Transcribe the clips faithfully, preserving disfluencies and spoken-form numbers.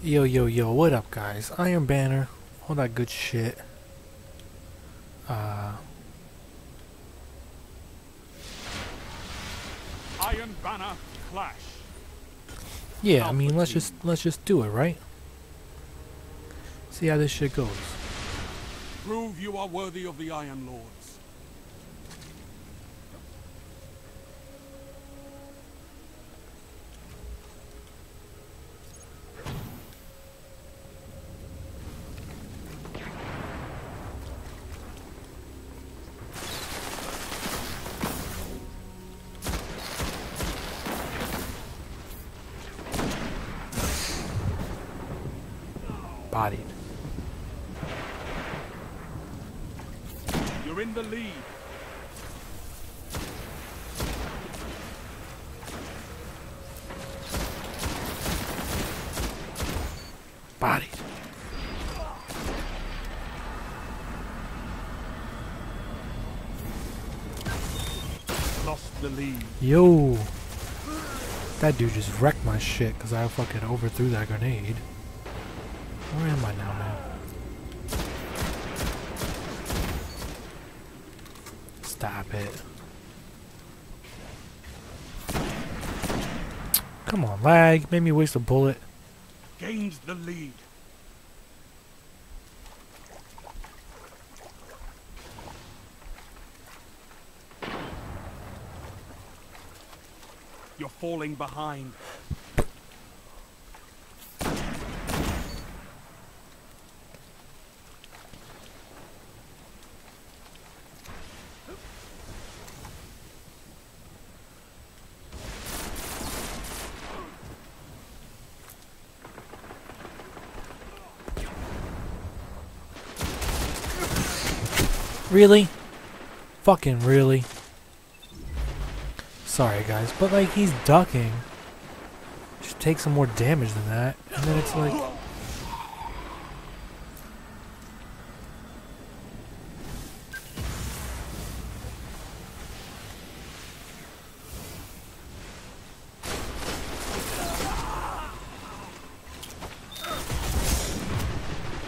Yo, yo, yo, what up, guys? Iron Banner, all that good shit. Uh, Iron Banner clash. Yeah, I mean, let's just let's just do it, right? See how this shit goes. Prove you are worthy of the Iron Lords. Bodied. You're in the lead. Bodied. Lost the lead. Yo. That dude just wrecked my shit because I fucking overthrew that grenade. Where am I now, man? Stop it. Come on, lag. Made me waste a bullet. Gains the lead. You're falling behind. Really? Fucking really? Sorry guys, but like he's ducking. Should take some more damage than that. And then it's like...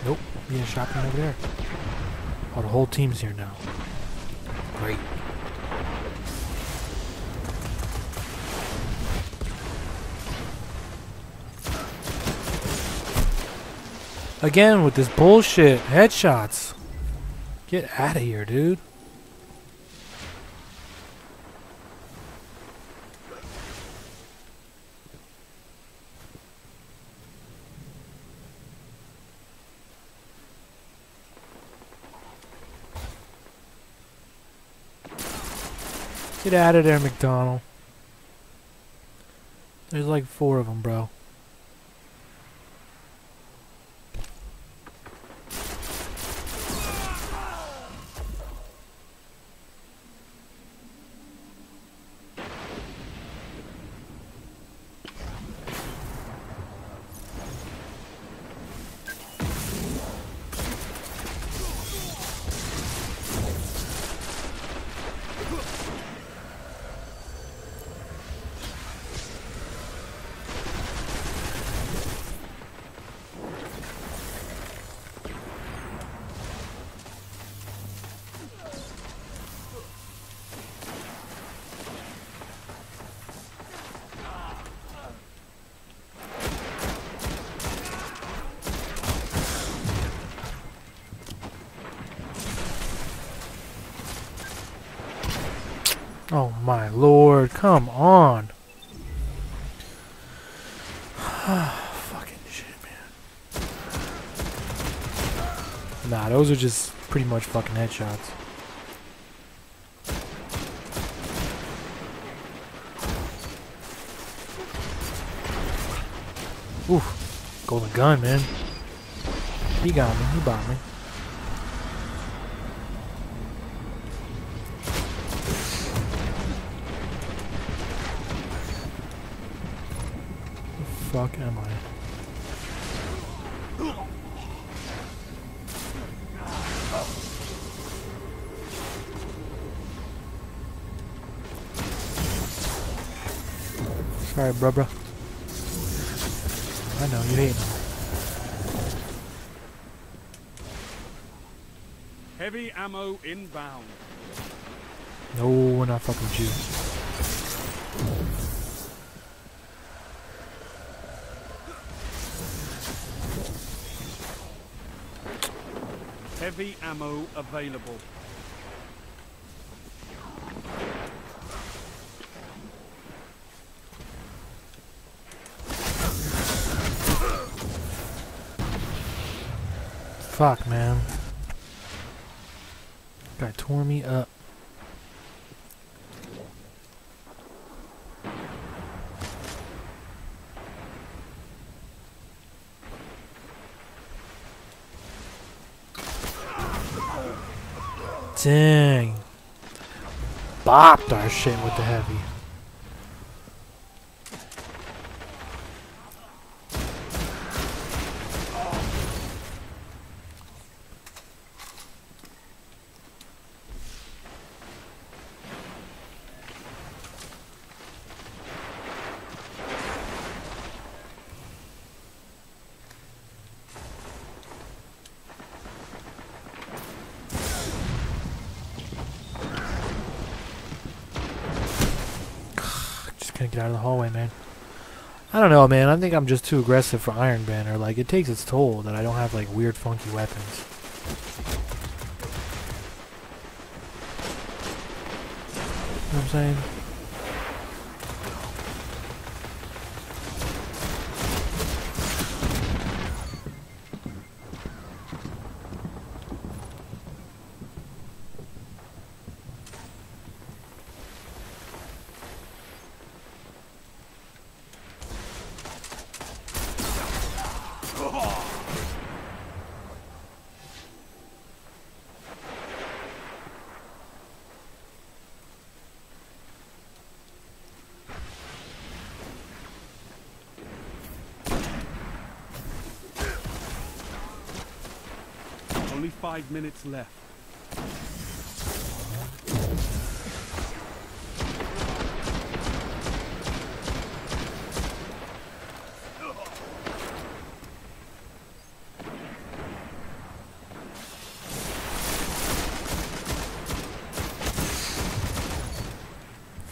Nope, yeah, shotgun over there. Oh, the whole team's here now. Great. Again with this bullshit. Headshots. Get out of here, dude. Get out of there, McDonald. There's like four of them, bro. Oh my lord, come on. Fucking shit, man. Nah, those are just pretty much fucking headshots. Oof, golden gun, man. He got me, he bought me. Fuck am I? Sorry, bruh, bruh. I know you hate me. Heavy ammo inbound. No, we're not fucking with you. Heavy ammo available. Fuck, man. Guy tore me up. Dang. Bopped our shit with the heavy. Get out of the hallway, man. I don't know, man. I think I'm just too aggressive for Iron Banner. Like, it takes its toll that I don't have, like, weird, funky weapons. You know what I'm saying? Only five minutes left.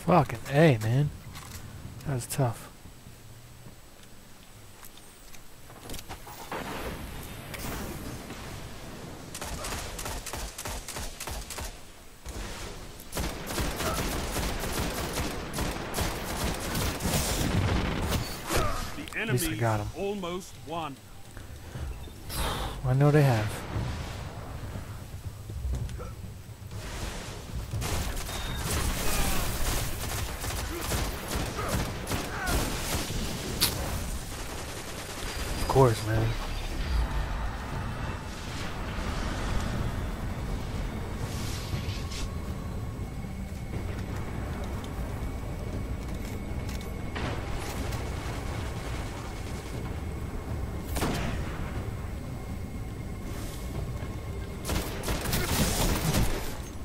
Fucking A, man. That was tough. At least I got him. Almost won. I know they have. Of course, man.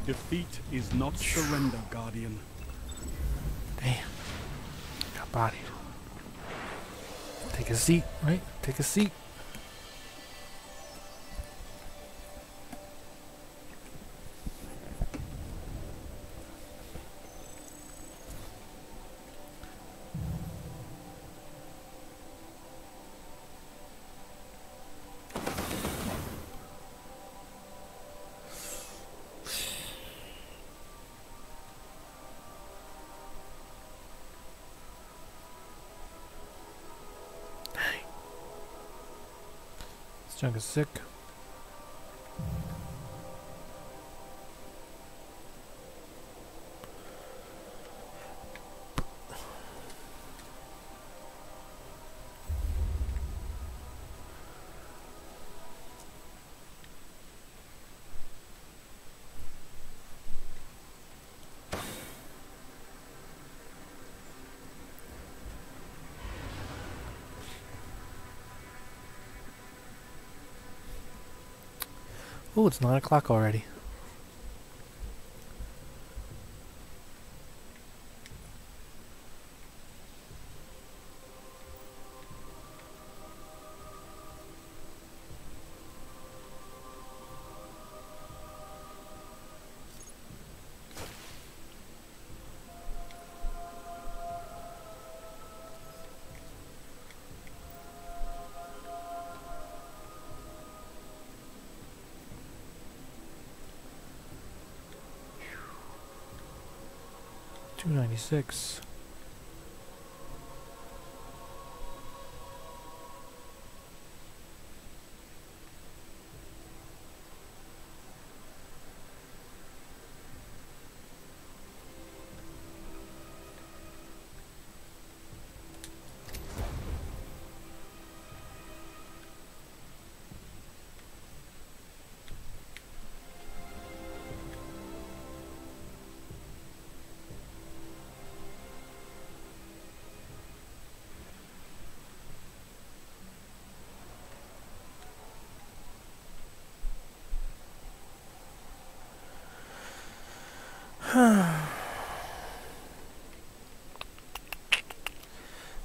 Defeat is not surrender, Guardian. Damn. Got bodied. Take a seat, right? Take a seat. This junk is sick. Oh, it's nine o'clock already. two ninety-six.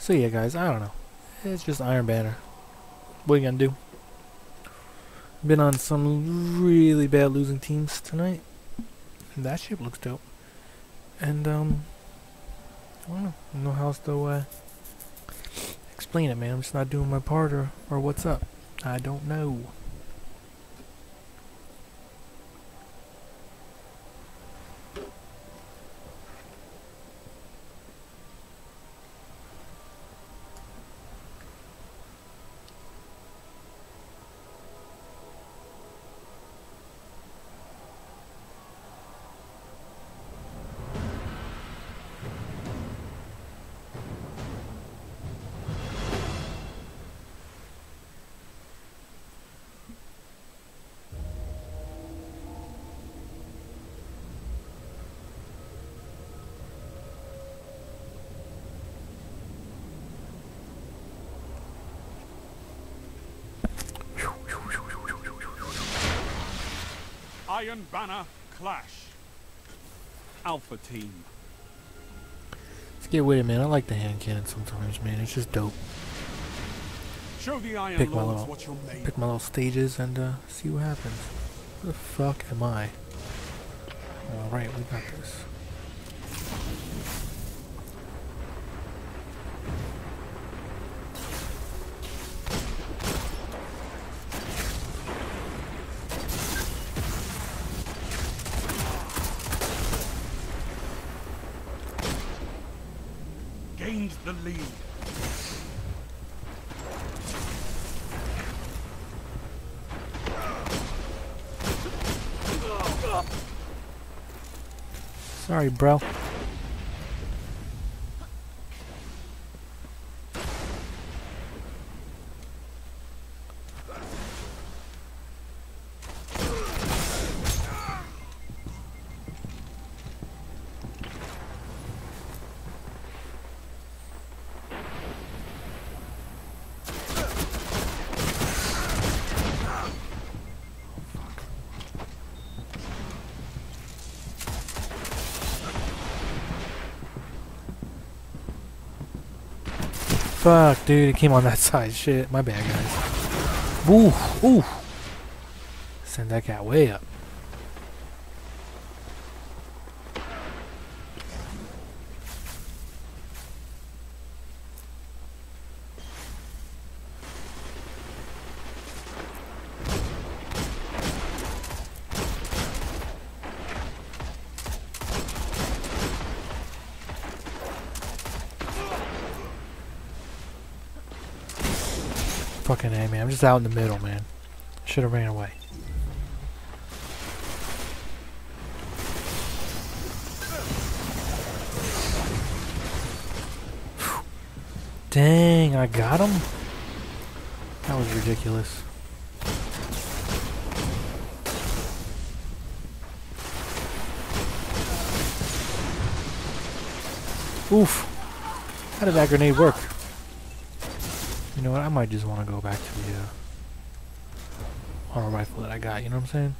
So yeah, guys, I don't know. It's just Iron Banner. What are you gonna do? Been on some really bad losing teams tonight. That ship looks dope. And um, I don't know, I don't know how else to uh, explain it, man. I'm just not doing my part, or or what's up. I don't know. Iron Banner Clash. Alpha Team. Let's get with it, man. I like the hand cannon sometimes, man. It's just dope. Show the Iron Pick my little, what you're made. Pick my little stages and uh, see what happens. Where the fuck am I? Alright, we got this. The lead. Sorry, bro. Fuck, dude, it came on that side. Shit, my bad, guys. Ooh, ooh. Send that cat way up. Fucking A, man. I'm just out in the middle, man. Should have ran away. Whew. Dang, I got him? That was ridiculous. Oof. How did that grenade work? You know what, I might just want to go back to the uh, auto rifle that I got, you know what I'm saying?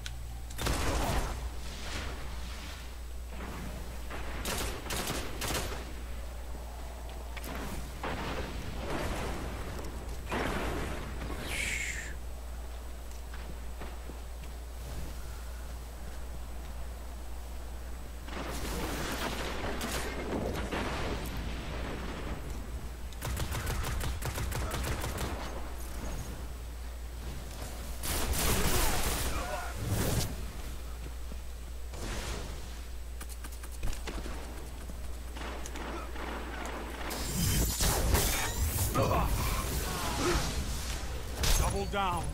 double down.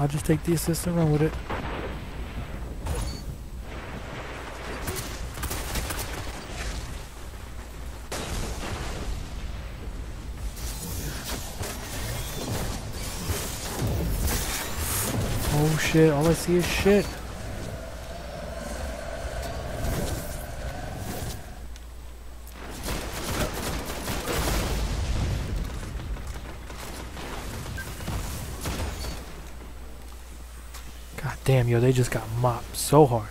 I'll just take the assist and run with it. Oh shit, all I see is shit. Damn, yo, they just got mopped so hard.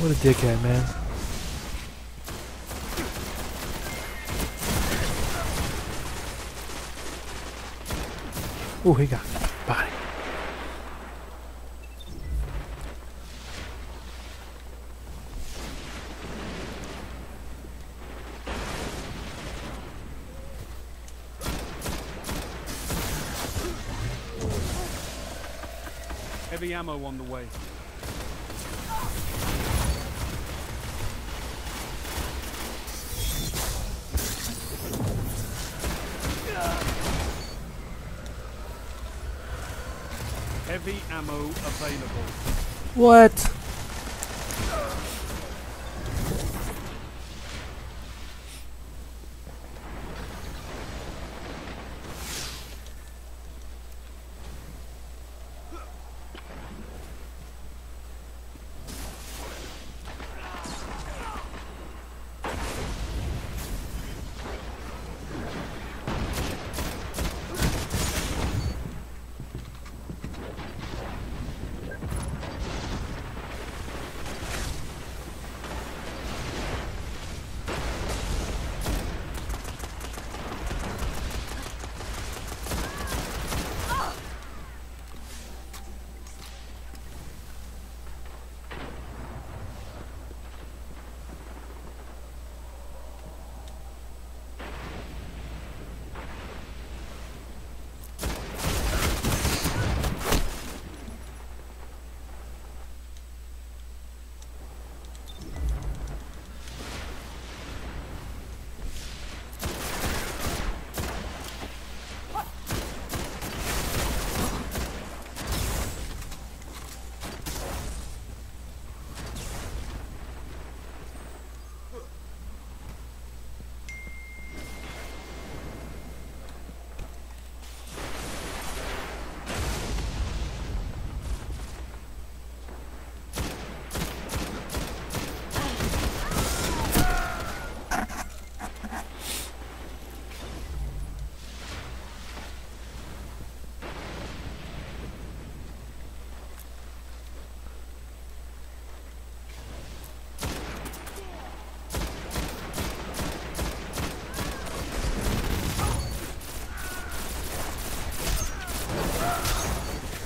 What a dickhead, man. Oh, he got body. Heavy ammo on the way. Heavy ammo available. What?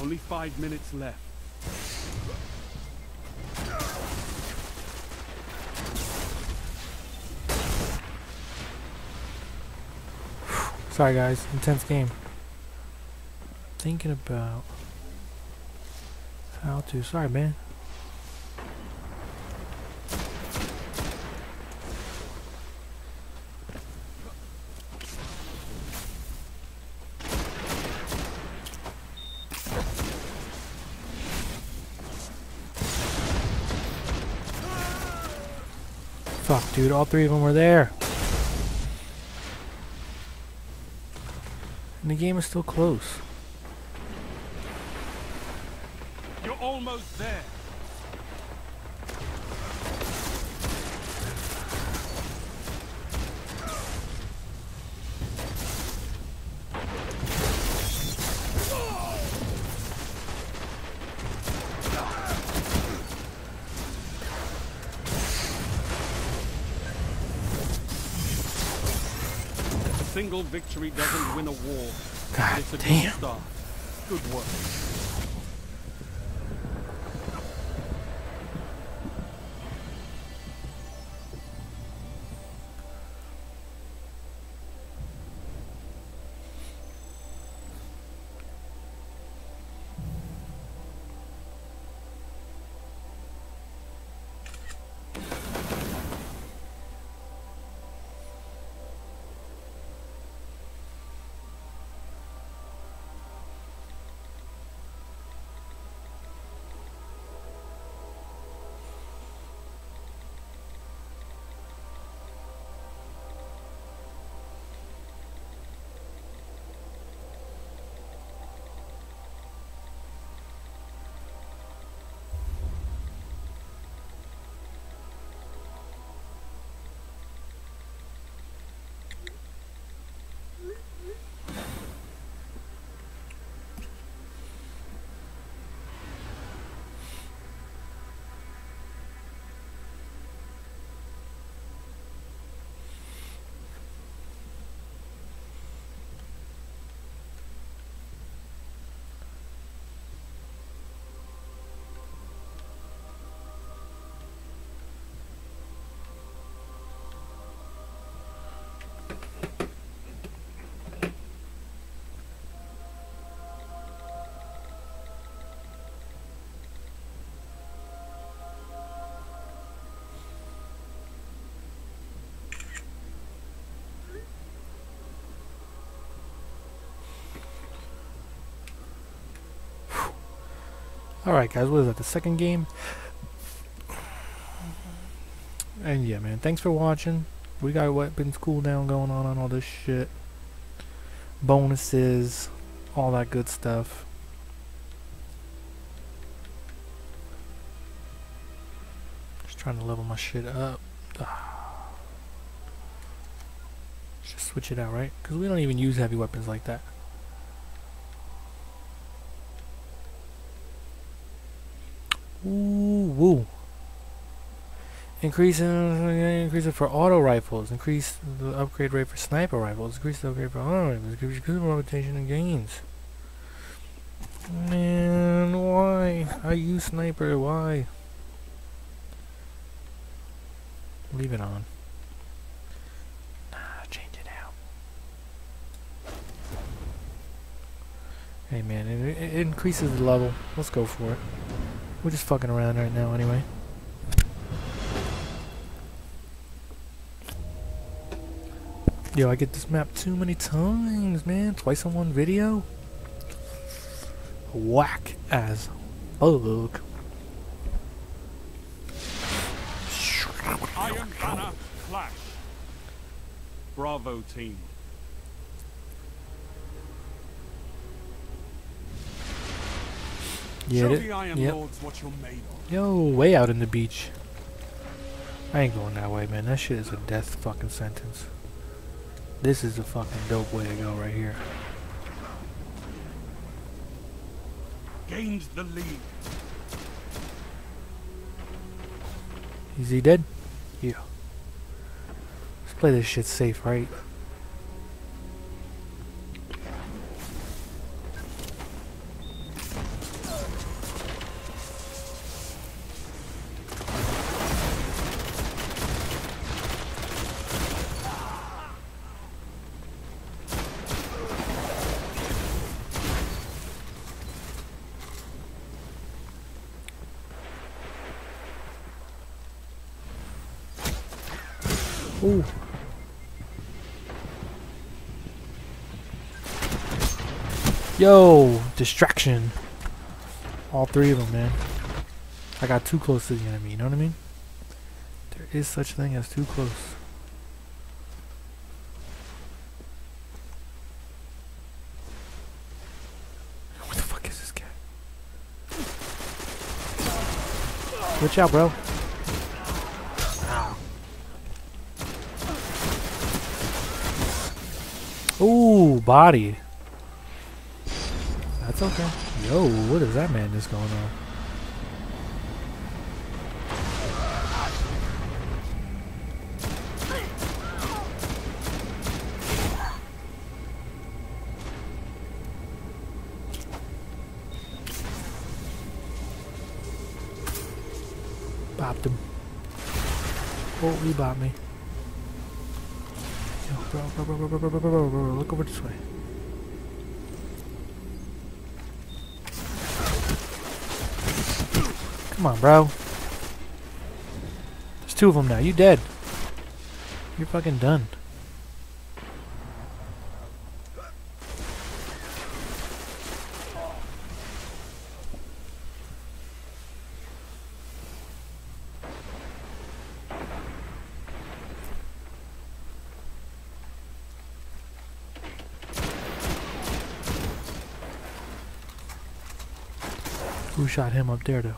Only five minutes left. Sorry guys, intense game. Thinking about how to, sorry man. Fuck, dude, all three of them were there. And the game is still close. You're almost there. single victory doesn't win a war. God it's a damn. Good start. Good work. Alright guys, what is that, the second game? And yeah man, thanks for watching. We got weapons cooldown going on on all this shit. Bonuses, all that good stuff. Just trying to level my shit up. Just switch it out, right? Because we don't even use heavy weapons like that. Ooh, woo. Increase, uh, increase it for auto rifles. Increase the upgrade rate for sniper rifles. Increase the upgrade for auto rifles. Increase the rotation and gains. Man, why? I use sniper. Why? Leave it on. Nah, change it out. Hey, man, it, it increases the level. Let's go for it. We're just fucking around right now anyway. Yo, I get this map too many times, man. Twice on one video. Whack as fuck. Iron Banner Flash. Bravo team. Yeah, show the Iron yep. Lords what you're made of. Yo, way out in the beach. I ain't going that way, man. That shit is a death fucking sentence. This is a fucking dope way to go right here. Gained the lead. Is he dead? Yeah. Let's play this shit safe, right? Ooh. Yo, distraction. All three of them, man. I got too close to the enemy, you know what I mean? There is such a thing as too close. What the fuck is this guy? Watch out, bro. Ooh, body. That's okay. Yo, what is that madness going on? Bopped him. Oh, he bopped me. Yo, bro, bro, bro, bro, bro, bro, bro, bro, look over this way. Come on, bro. There's two of them now. You dead. You're fucking done. Who shot him up there, though?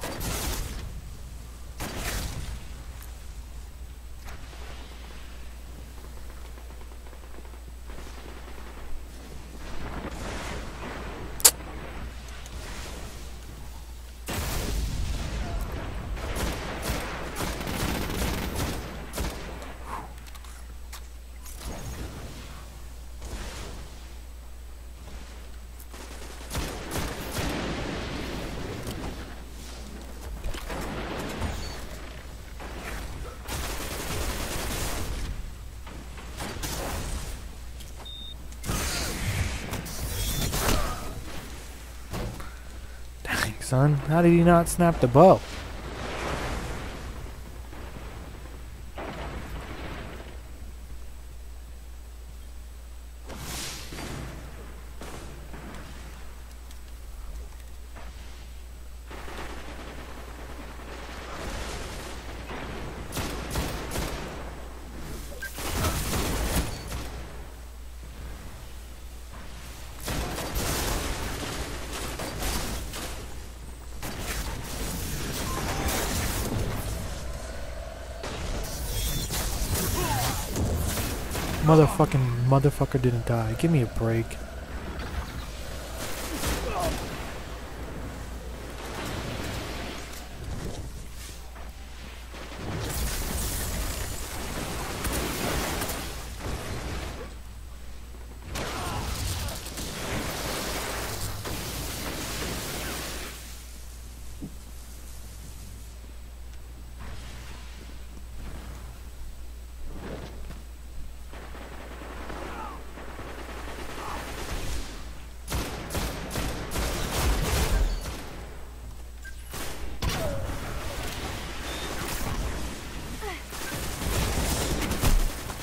Son, how did he not snap the bow? Motherfucking motherfucker didn't die. Give me a break.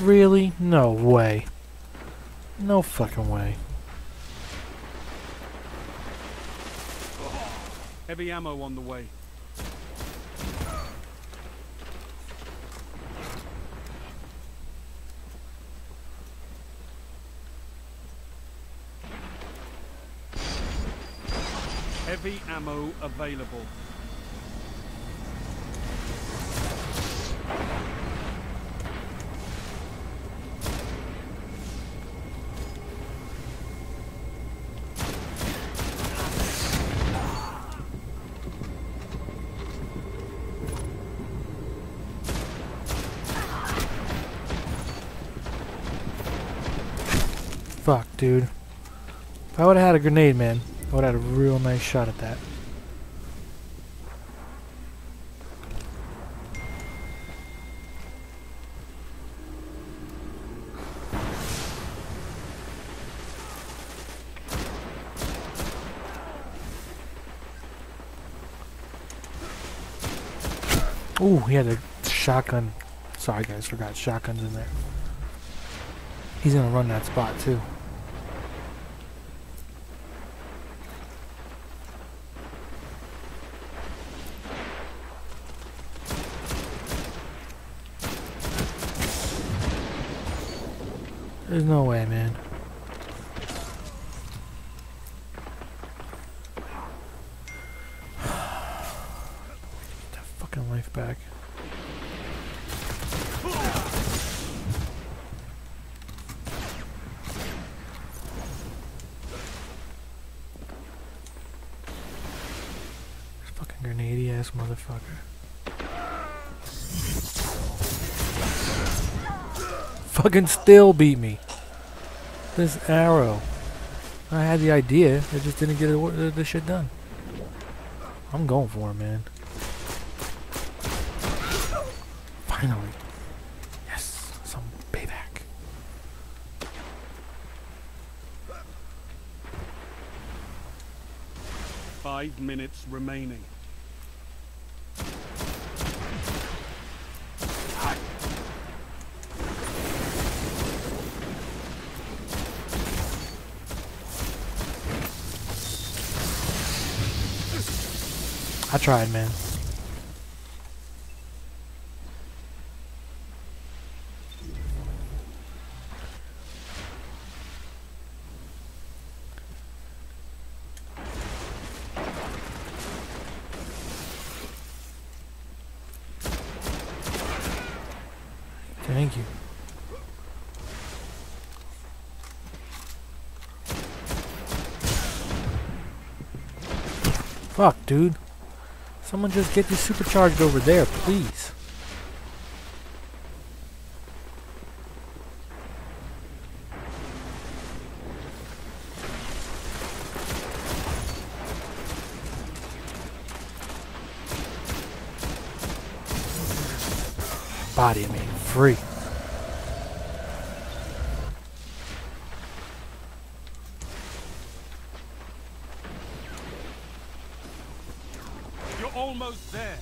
Really? No way. No fucking way. Heavy ammo on the way. Heavy ammo available. Fuck, dude. If I would have had a grenade, man, I would have had a real nice shot at that. Ooh, he had a shotgun. Sorry, guys, forgot shotguns in there. He's gonna run that spot, too. There's no way, man. Get that fucking life back. Fucking grenade ass motherfucker. Fucking still beat me. This arrow. I had the idea, I just didn't get the shit done. I'm going for it, man. Finally. Yes, some payback. Five minutes remaining. I tried, man. Thank you. Fuck, dude. Someone just get you supercharged over there, please. Body me free. Almost there.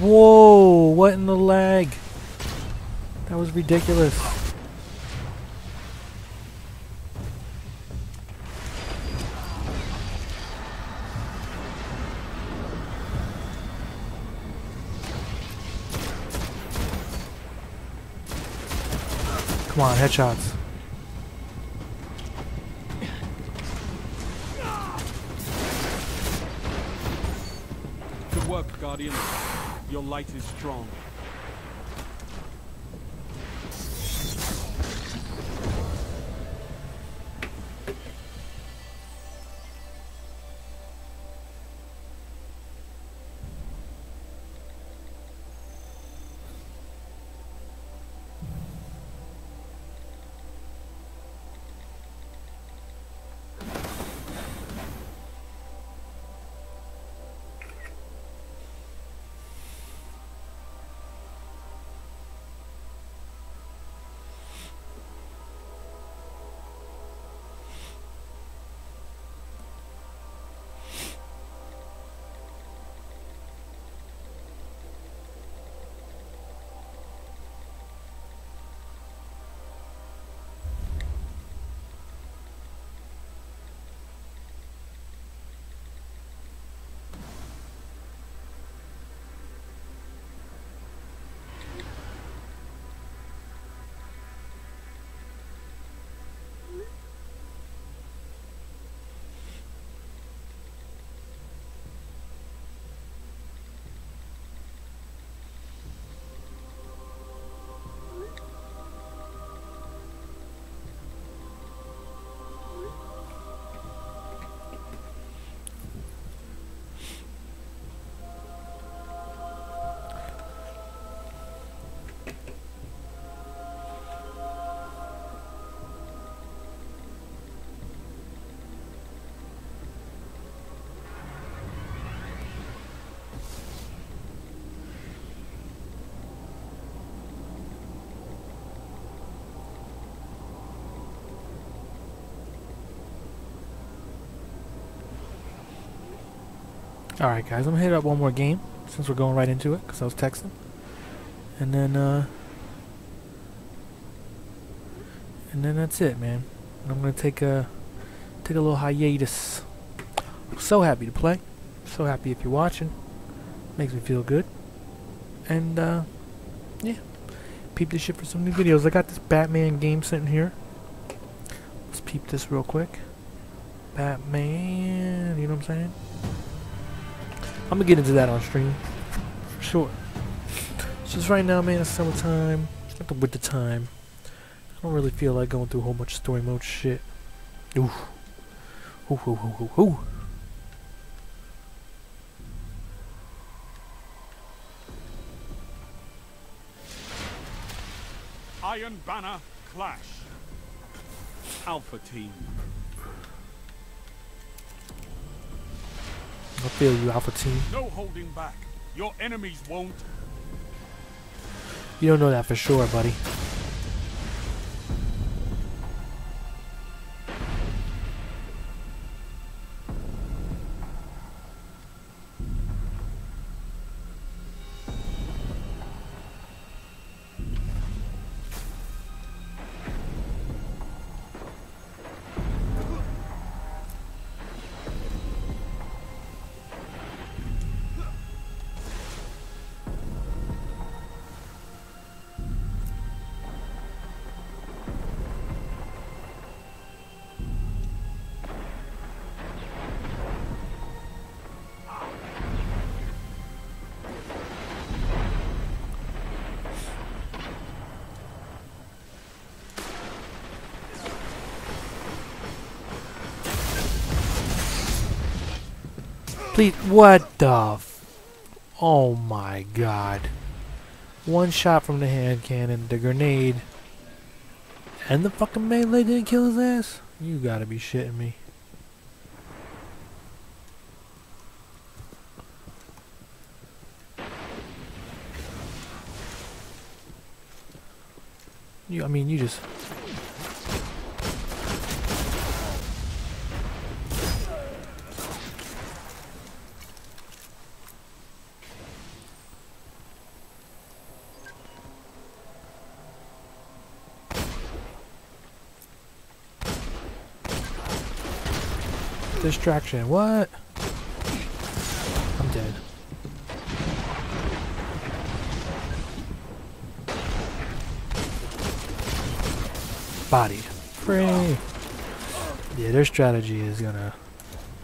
Whoa, what in the lag? That was ridiculous. Come on, headshots. Good work, Guardian. Your light is strong. Alright guys, I'm gonna hit up one more game since we're going right into it because I was texting. And then uh and then that's it, man. I'm gonna take a take a little hiatus. I'm so happy to play. So happy if you're watching. Makes me feel good. And uh yeah. Peep this shit for some new videos. I got this Batman game sitting here. Let's peep this real quick. Batman, you know what I'm saying? I'm gonna get into that on stream, for sure. It's just right now, man, it's summertime. It's not the winter time. I don't really feel like going through a whole bunch of story mode shit. Ooh. Ooh, ooh, ooh, ooh, ooh. Iron Banner clash. Alpha team. I feel you, Alpha team. No holding back. Your enemies won't. You don't know that for sure, buddy. Please, what the f- oh my god. One shot from the hand cannon, the grenade, and the fucking melee didn't kill his ass? You gotta be shitting me. You, I mean, you just... distraction. What? I'm dead. Bodied. Free. Yeah, their strategy is gonna.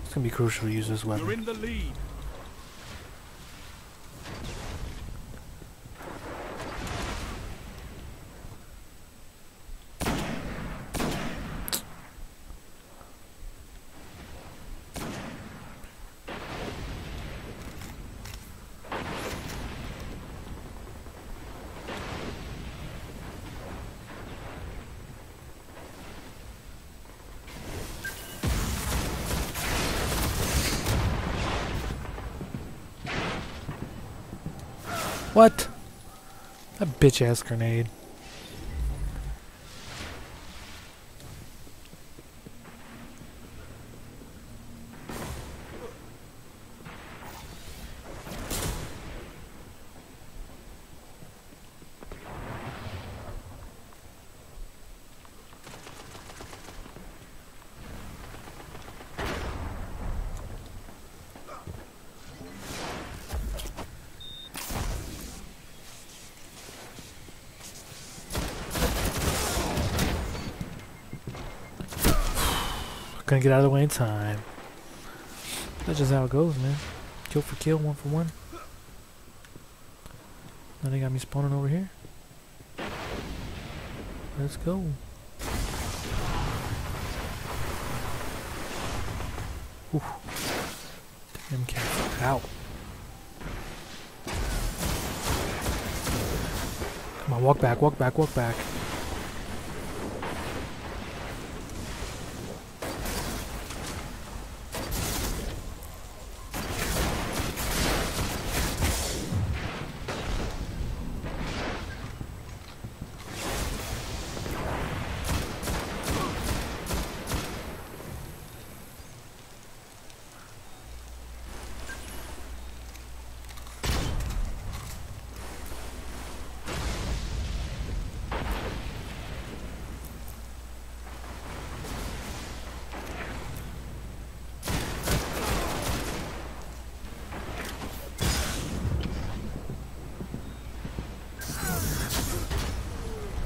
It's gonna be crucial to use this weapon. You're in the lead. What? A bitch ass grenade. Gonna get out of the way in time. That's just how it goes, man. Kill for kill, one for one. Now they got me spawning over here. Let's go. Ooh. Damn cat. Ow. Come on, walk back, walk back, walk back.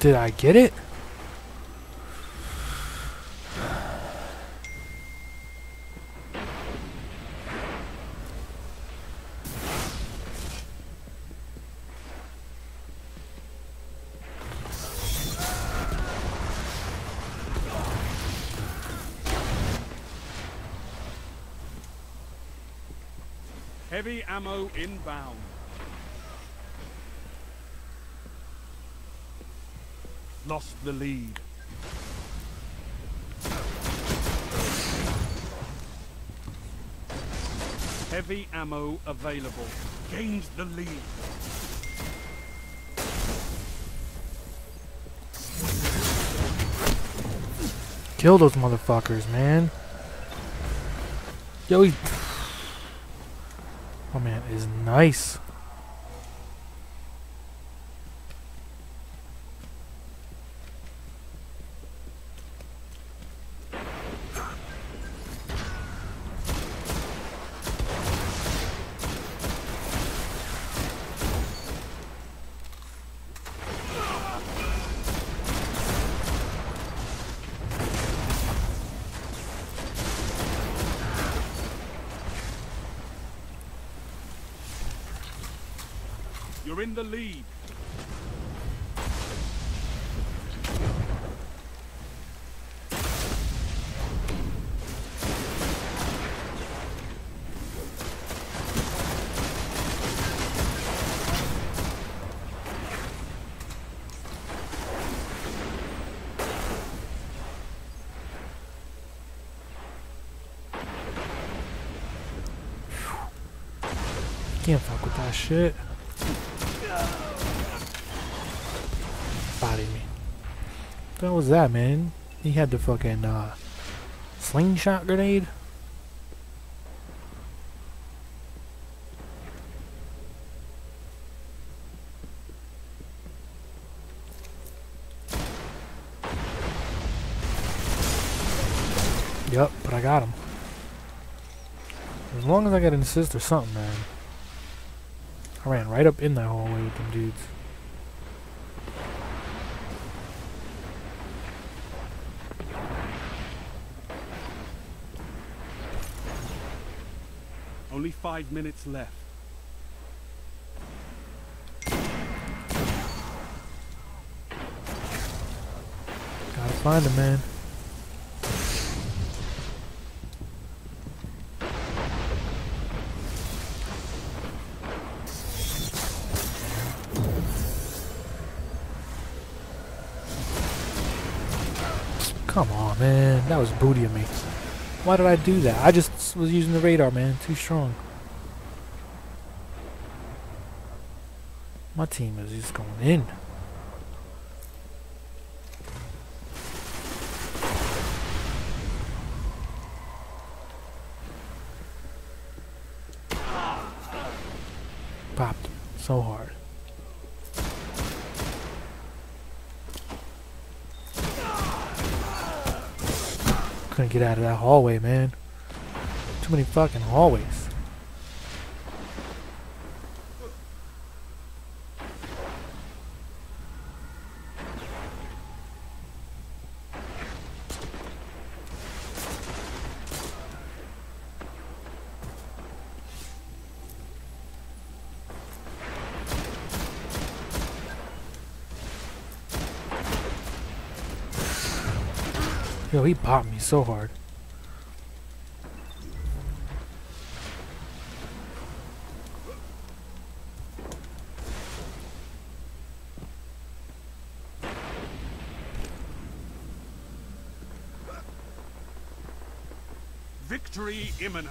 Did I get it? Heavy ammo inbound. lost the lead. Heavy ammo available. Gains the lead. Kill those motherfuckers, man. Yo, he... Oh, man, it is nice. You're in the lead. Can't fuck with that shit. Body me. What the hell was that, man? He had the fucking uh, slingshot grenade. Yep, but I got him. As long as I got an assist or something, man. I ran right up in that hallway with them dudes. Only five minutes left. Gotta find him, man. Come on, man. That was booty of me. Why did I do that? I just was using the radar, man. Too strong. My team is just going in. Popped so hard. Couldn't get out of that hallway, man. Too many fucking hallways. Yo, he popped me so hard. Victory imminent.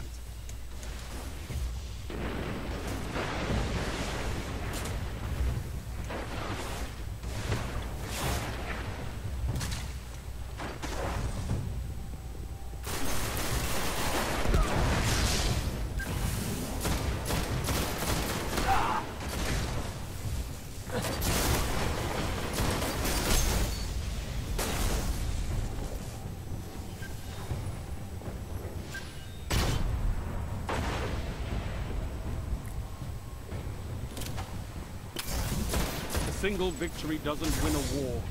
A single victory doesn't win a war,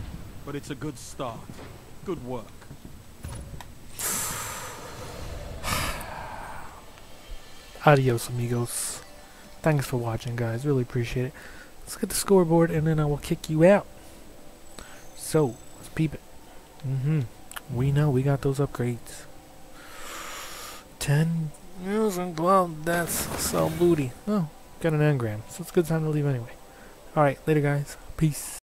but it's a good start. Good work. Adios, amigos. Thanks for watching, guys. Really appreciate it. Let's get the scoreboard, and then I will kick you out. So, let's peep it. Mm-hmm. We know we got those upgrades. Ten years and twelve deaths. So booty. Oh, got an engram. So it's a good time to leave anyway. Alright, later guys. Peace.